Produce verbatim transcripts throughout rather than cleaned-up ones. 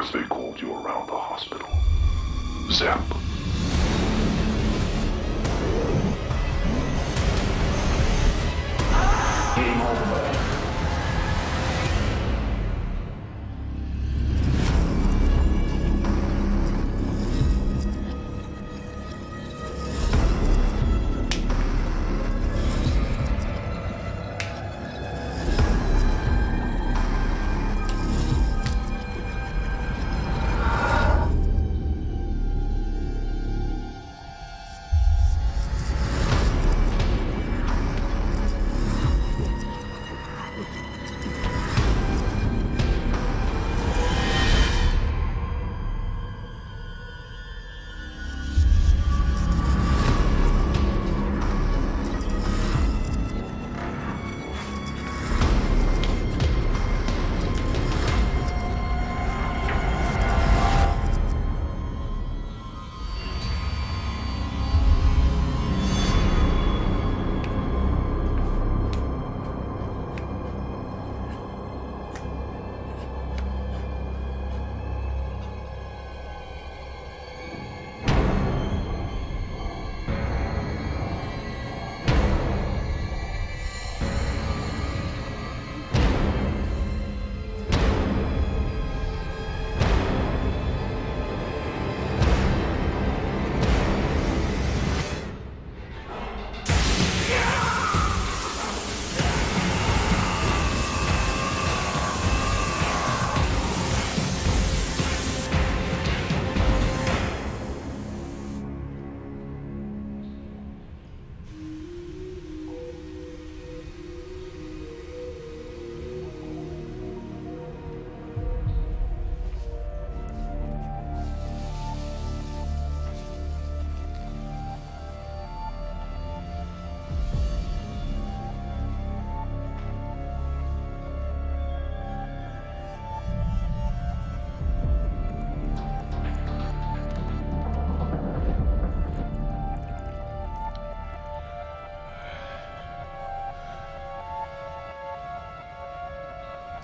or as they called you around the hospital, Zep. Game over.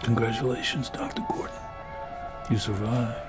Congratulations, Doctor Gordon. You survived.